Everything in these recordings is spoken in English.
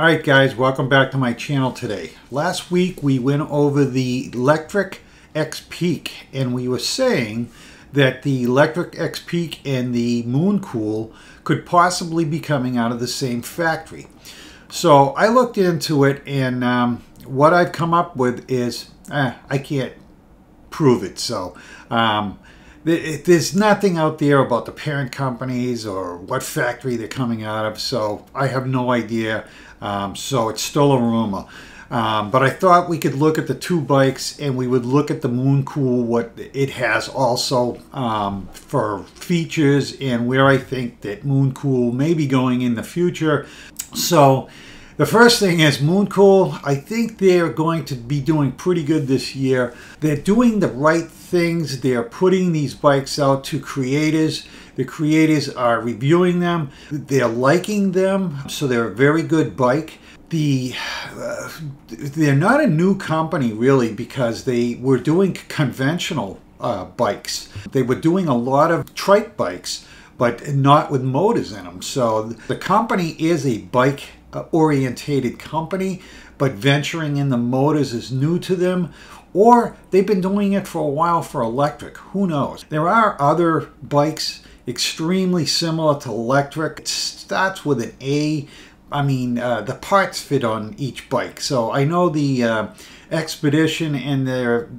Alright guys, welcome back to my channel today. Last week we went over the Lectric XPeak and we were saying that the Lectric XPeak and the Mooncool could possibly be coming out of the same factory. So I looked into it and what I've come up with is, I can't prove it. So there's nothing out there about the parent companies or what factory they're coming out of, so I have no idea. So it's still a rumor. But I thought we could look at the two bikes and we would look at the Mooncool, what it has also for features and where I think that Mooncool may be going in the future. So the first thing is Mooncool. I think they're going to be doing pretty good this year. They're doing the right things. They're putting these bikes out to creators. The creators are reviewing them. They're liking them. So they're a very good bike. They're not a new company really, because they were doing conventional bikes. They were doing a lot of trike bikes, but not with motors in them. So the company is a bike orientated company, but venturing in the motors is new to them, or they've been doing it for a while for electric. Who knows? There are other bikes extremely similar to electric. It starts with an A. I mean, the parts fit on each bike. So I know the Expedition and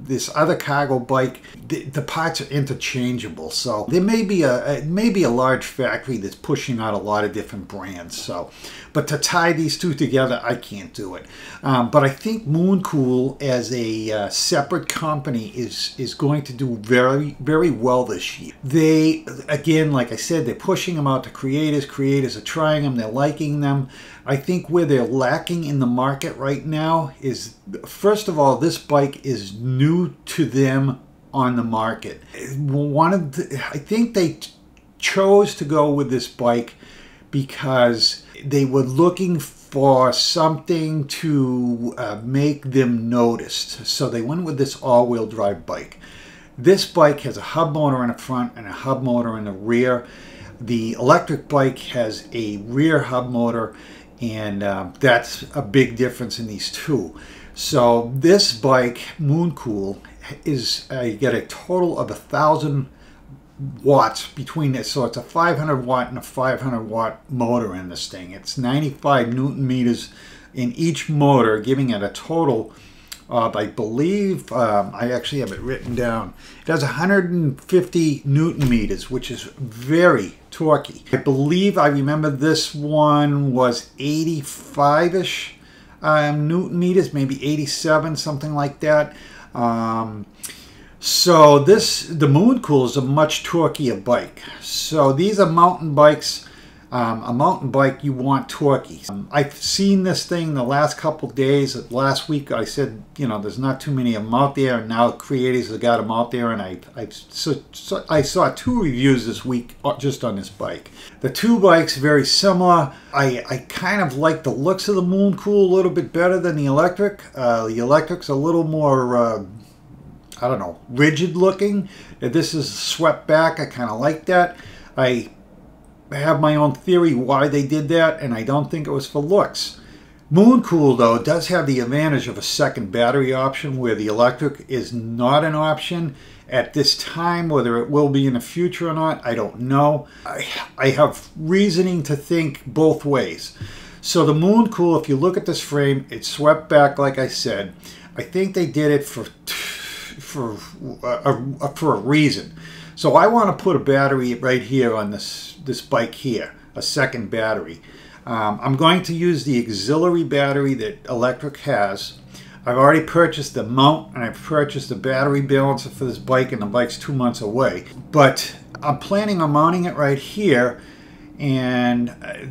this other cargo bike, the parts are interchangeable. So there may be a large factory that's pushing out a lot of different brands. So, but to tie these two together, I can't do it. But I think Mooncool as a separate company is going to do very, very well this year. They, again, like I said, they're pushing them out to creators. Creators are trying them. They're liking them. I think where they're lacking in the market right now is, first of all, this bike is new to them on the market. I think they chose to go with this bike because they were looking for something to make them noticed. So they went with this all-wheel drive bike. This bike has a hub motor in the front and a hub motor in the rear. The electric bike has a rear hub motor, and that's a big difference in these two. So this bike, Mooncool, is you get a total of 1,000 watts between this. So it's a 500 watt and a 500 watt motor in this thing. It's 95 newton meters in each motor, giving it a total of, I believe, I actually have it written down. It has 150 newton meters, which is very torquey. I believe, I remember this one was 85-ish. Newton meters, maybe 87, something like that. So the Mooncool is a much torquier bike. So these are mountain bikes. A mountain bike, you want torquey. I've seen this thing the last couple days. Last week I said, you know, there's not too many of them out there, and now creators have got them out there, and I saw two reviews this week just on this bike. The two bikes very similar. I kind of like the looks of the Mooncool a little bit better than the electric. The electric's a little more, I don't know, rigid looking. This is swept back. I kind of like that. I have my own theory why they did that, and I don't think it was for looks. Mooncool, though, does have the advantage of a second battery option where the electric is not an option at this time. Whether it will be in the future or not, I don't know. I have reasoning to think both ways. So the Mooncool, if you look at this frame, it's swept back, like I said. I think they did it for a reason. So I want to put a battery right here on this bike here, a second battery. I'm going to use the auxiliary battery that electric has. I've already purchased the mount and I've purchased the battery balancer for this bike, and the bike's 2 months away. But I'm planning on mounting it right here, and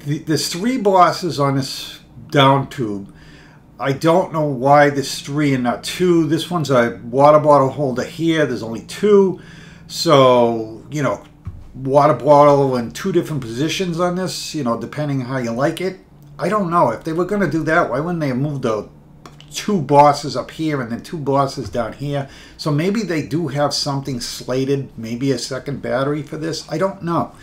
there's three bosses on this down tube. I don't know why there's three and not two. This one's a water bottle holder here. There's only two. So, you know, water bottle in two different positions on this, you know, depending how you like it. I don't know. If they were going to do that, why wouldn't they have moved the two bosses up here and then two bosses down here? So maybe they do have something slated, maybe a second battery for this. I don't know.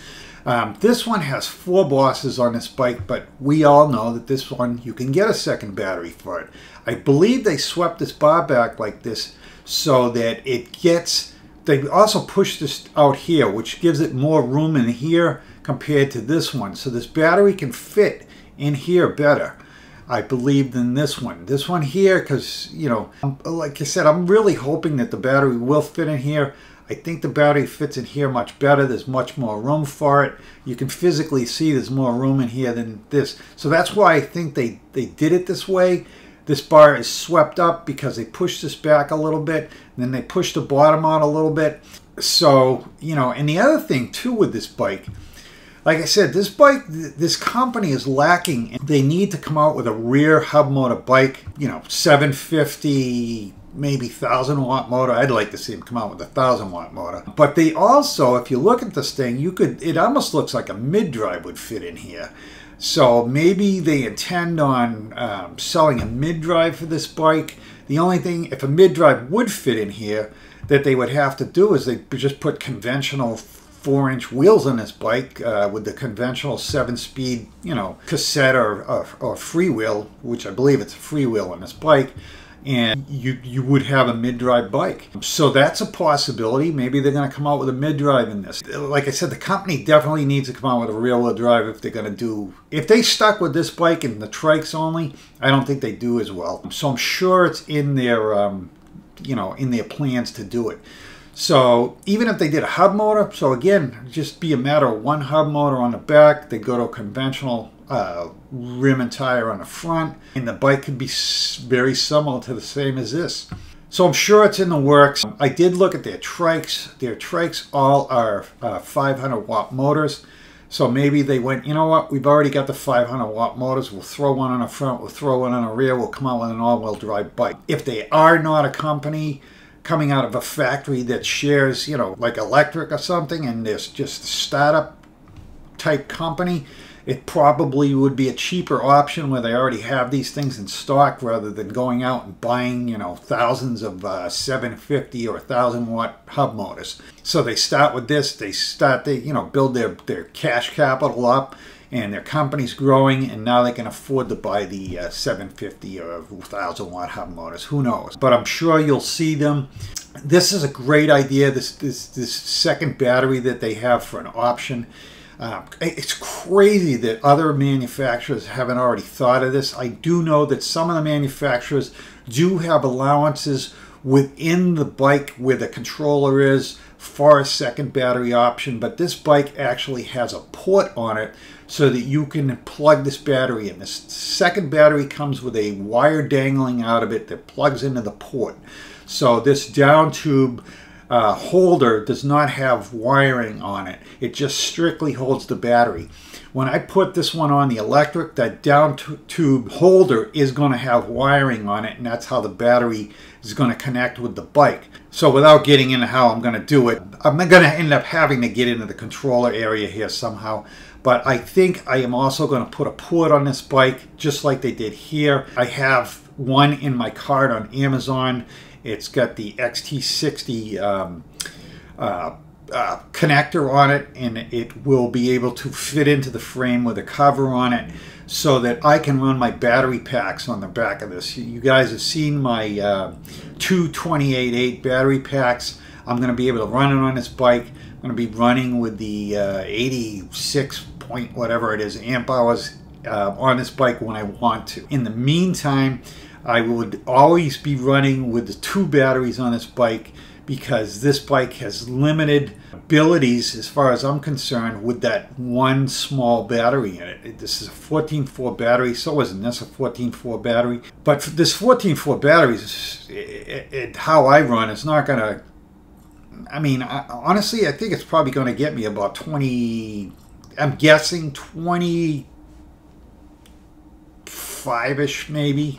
This one has 4 bosses on this bike, but we all know that this one, you can get a second battery for it. I believe they swept this bar back like this so that it gets, they also push this out here, which gives it more room in here compared to this one. So this battery can fit in here better, I believe, than this one. This one here, because, you know, like I said, I'm really hoping that the battery will fit in here. I think the battery fits in here much better. There's much more room for it. You can physically see there's more room in here than this. So that's why I think they did it this way. This bar is swept up because they pushed this back a little bit, and then they pushed the bottom out a little bit. So, you know, and the other thing too with this bike, like I said, this bike, this company is lacking. They need to come out with a rear hub motor bike, you know, 750, maybe 1,000-watt motor. I'd like to see them come out with a 1,000-watt motor. But they also, if you look at this thing, you could, it almost looks like a mid-drive would fit in here. So maybe they intend on selling a mid-drive for this bike. The only thing, if a mid-drive would fit in here, that they would have to do is they just put conventional 4-inch wheels on this bike with the conventional 7-speed, you know, cassette or freewheel, which I believe it's a freewheel on this bike. And you would have a mid-drive bike. So that's a possibility. Maybe they're going to come out with a mid-drive in this. Like I said, the company definitely needs to come out with a rear-wheel drive if they're going to do... If they stuck with this bike and the trikes only, I don't think they do as well. So I'm sure it's in their, you know, in their plans to do it. So even if they did a hub motor, so again, just be a matter of one hub motor on the back. They go to a conventional... rim and tire on the front, and the bike could be very similar to the same as this. So I'm sure it's in the works. I did look at their trikes. Their trikes all are 500-watt motors. So maybe they went, you know what, we've already got the 500-watt motors. We'll throw one on the front. We'll throw one on the rear. We'll come out with an all-wheel drive bike. If they are not a company coming out of a factory that shares, you know, like Lectric or something, and there's just a startup type company, it probably would be a cheaper option where they already have these things in stock rather than going out and buying, you know, thousands of 750 or 1,000-watt hub motors. So they start with this, they you know, build their cash capital up, and their company's growing, and now they can afford to buy the 750 or 1,000-watt hub motors. Who knows? But I'm sure you'll see them. This is a great idea, this second battery that they have for an option. It's crazy that other manufacturers haven't already thought of this. I do know that some of the manufacturers do have allowances within the bike where the controller is for a second battery option, but this bike actually has a port on it so that you can plug this battery in. This second battery comes with a wire dangling out of it that plugs into the port. So this down tube holder does not have wiring on it. It just strictly holds the battery. When I put this one on the Lectric, that down tube holder is going to have wiring on it, and that's how the battery is going to connect with the bike. So without getting into how I'm going to do it, I'm going to end up having to get into the controller area here somehow. But I think I am also going to put a port on this bike, just like they did here. I have one in my cart on Amazon. It's got the XT60 connector on it, and it will be able to fit into the frame with a cover on it so that I can run my battery packs on the back of this. You guys have seen my two 28.8 battery packs. I'm going to be able to run it on this bike. I'm going to be running with the 86 point whatever it is amp hours on this bike when I want to. In the meantime, I would always be running with the 2 batteries on this bike because this bike has limited abilities, as far as I'm concerned, with that one small battery in it. This is a 14.4 battery, so isn't this a 14.4 battery? But this 14.4 battery, how I run, it's not going to... I mean, honestly, I think it's probably going to get me about 20... I'm guessing 25-ish maybe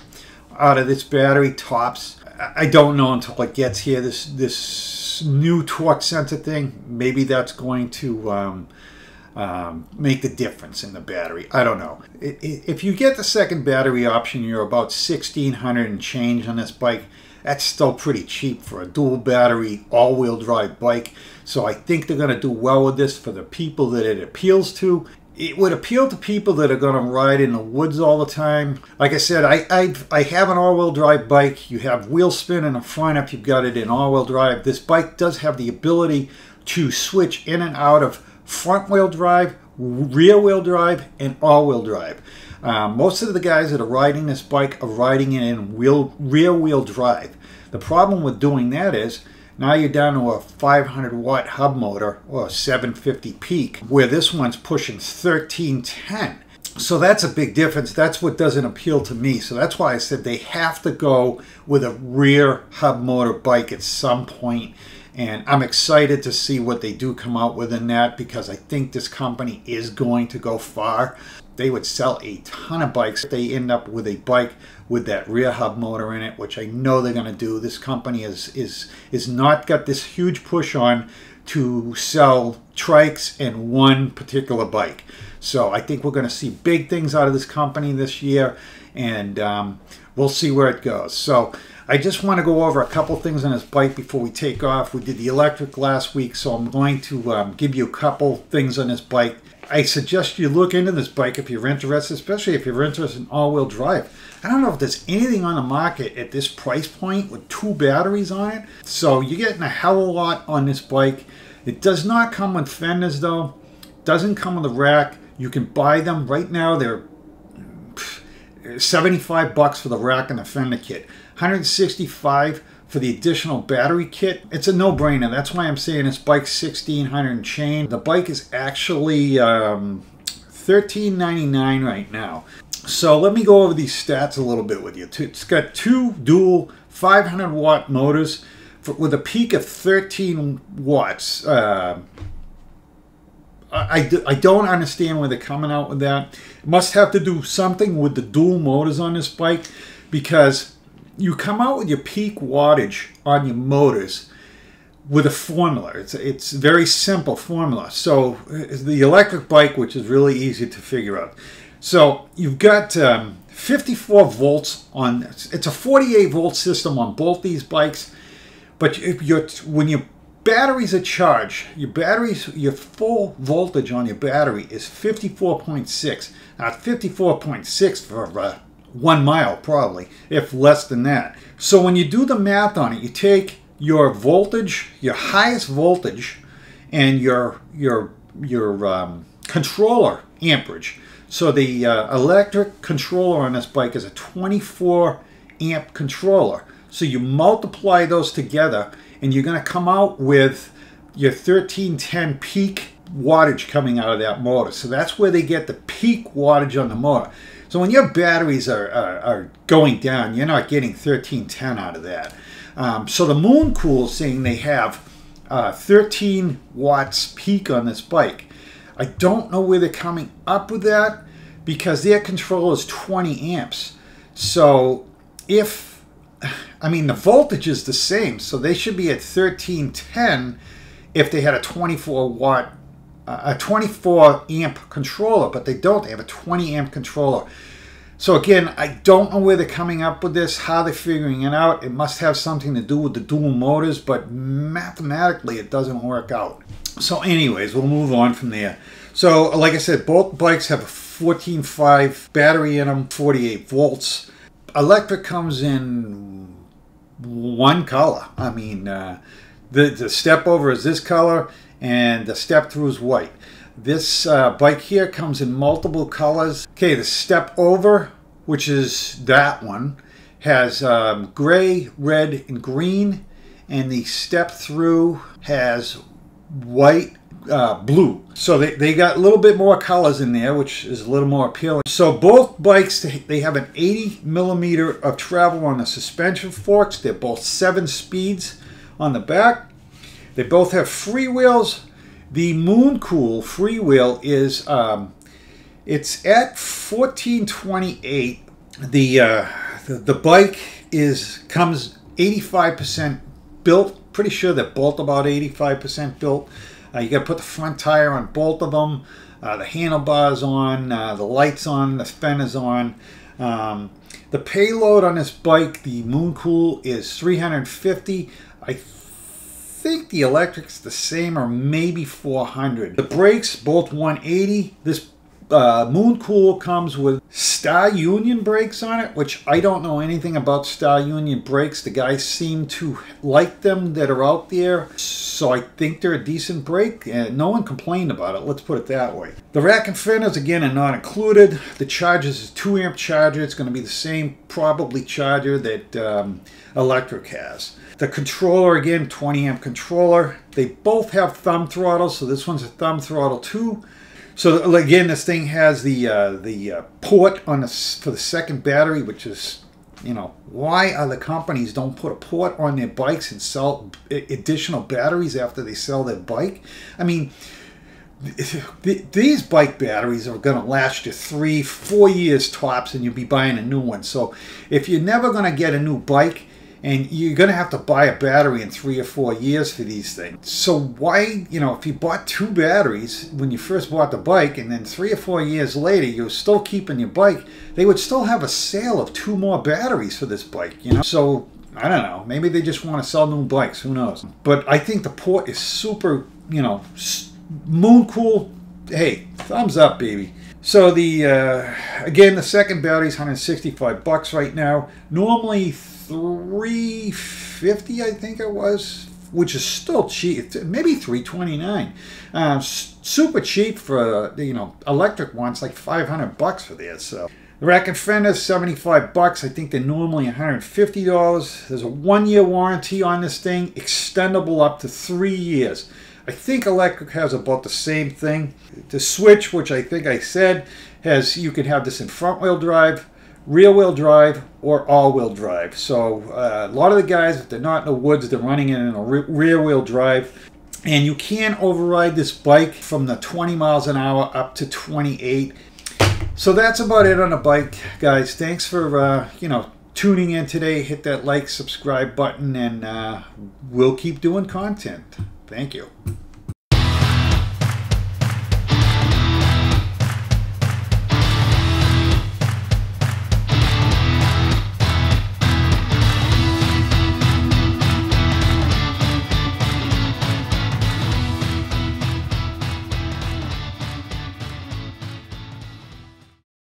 out of this battery tops. I don't know until it gets here. This new torque sensor thing, maybe that's going to make the difference in the battery. I don't know. If you get the second battery option, you're about $1,600 and change on this bike. That's still pretty cheap for a dual battery all-wheel drive bike, so I think they're going to do well with this for the people that it appeals to. It would appeal to people that are going to ride in the woods all the time. Like I said, I have an all-wheel drive bike. You have wheel spin in the front if you've got it in all-wheel drive. This bike does have the ability to switch in and out of front-wheel drive, rear-wheel drive, and all-wheel drive. Most of the guys that are riding this bike are riding it in rear-wheel drive. The problem with doing that is, now you're down to a 500-watt hub motor, or a 750 peak, where this one's pushing 1310. So that's a big difference. That's what doesn't appeal to me. So that's why I said they have to go with a rear hub motor bike at some point. And I'm excited to see what they do come out with in that, because I think this company is going to go far. They would sell a ton of bikes if they end up with a bike with that rear hub motor in it, which I know they're going to do. This company is not got this huge push on to sell trikes and one particular bike. So I think we're going to see big things out of this company this year, and we'll see where it goes. So I just want to go over a couple things on this bike before we take off. We did the electric last week, so I'm going to give you a couple things on this bike. I suggest you look into this bike if you're interested, especially if you're interested in all-wheel drive. I don't know if there's anything on the market at this price point with two batteries on it. So you're getting a hell of a lot on this bike. It does not come with fenders, though. It doesn't come with a rack. You can buy them. Right now, they're $75 for the rack and the fender kit. $165 for the additional battery kit. It's a no-brainer. That's why I'm saying this bike's $1,600 and change. The bike is actually $1,399 right now. So let me go over these stats a little bit with you. It's got two dual 500-watt motors with a peak of 13 watts. I don't understand where they're coming out with that. It must have to do something with the dual motors on this bike, because you come out with your peak wattage on your motors with a formula. It's a very simple formula. So the electric bike, which is really easy to figure out. So you've got 54 volts on this. It's a 48-volt system on both these bikes. But when your batteries are charged, your full voltage on your battery is 54.6. Now 54.6 for 1 mile, probably, if less than that. So when you do the math on it, you take your voltage, your highest voltage, and your controller amperage. So the electric controller on this bike is a 24 amp controller. So you multiply those together, and you're going to come out with your 1310 peak wattage coming out of that motor. So that's where they get the peak wattage on the motor. So when your batteries are going down, you're not getting 1310 out of that. So the Mooncool is saying they have 13 watts peak on this bike. I don't know where they're coming up with that, because their controller is 20 amps. So if, I mean, the voltage is the same, so they should be at 1310 if they had a 24 amp controller, but they don't. They have a 20 amp controller. So again, I don't know where they're coming up with this, how they're figuring it out. It must have something to do with the dual motors, but mathematically it doesn't work out. So anyways, we'll move on from there. So like I said, both bikes have a 14.5 battery in them, 48 volts. Electric comes in one color. I mean, the step over is this color, and the step through is white. This bike here comes in multiple colors. Okay, the step over, which is that one, has gray, red, and green, and the step through has white, blue. So they got a little bit more colors in there, which is a little more appealing. So both bikes, they have an 80 millimeter of travel on the suspension forks. They're both 7 speeds on the back. They both have freewheels. The Mooncool freewheel is it's at 1428. The bike comes 85% built. Pretty sure they're both about 85% built. You got to put the front tire on both of them. The handlebars on, the lights on, the fenders on. The payload on this bike, the Mooncool, is 350. I think the electric's the same, or maybe 400. The brakes, both 180. This Mooncool comes with Star Union brakes on it, which I don't know anything about Star Union brakes. The guys seem to like them that are out there, so I think they're a decent brake, and no one complained about it, let's put it that way. The rack and fenders, again, are not included. The chargers is 2-amp charger. It's going to be the same, probably, charger that Electric has. The controller, again, 20-amp controller. They both have thumb throttles, so this one's a thumb throttle too. So again, this thing has the port on for the second battery, which is, you know, why other companies don't put a port on their bikes and sell additional batteries after they sell their bike. I mean, these bike batteries are going to last you 3-4 years tops, and you'll be buying a new one. So if you're never going to get a new bike, and you're going to have to buy a battery in 3 or 4 years for these things. So why, you know, if you bought 2 batteries when you first bought the bike, and then 3 or 4 years later you're still keeping your bike, they would still have a sale of 2 more batteries for this bike, you know? So, I don't know, maybe they just want to sell new bikes, who knows? But I think the port is super, you know, Mooncool, hey, thumbs up, baby. So the, again, the second battery is $165 right now. Normally, $350, I think it was, which is still cheap. Maybe $329. Super cheap for, you know, electric ones, like $500 for this. So the rack and fender is $75. I think they're normally $150. There's a 1-year warranty on this thing, extendable up to 3 years. I think Electric has about the same thing. The switch, which I think I said, has, you can have this in front-wheel drive, rear-wheel drive, or all-wheel drive. So a lot of the guys, if they're not in the woods, they're running it in a rear-wheel drive. And you can override this bike from the 20 miles an hour up to 28. So that's about it on the bike, guys. Thanks for, you know, tuning in today. Hit that like, subscribe button, and we'll keep doing content. Thank you.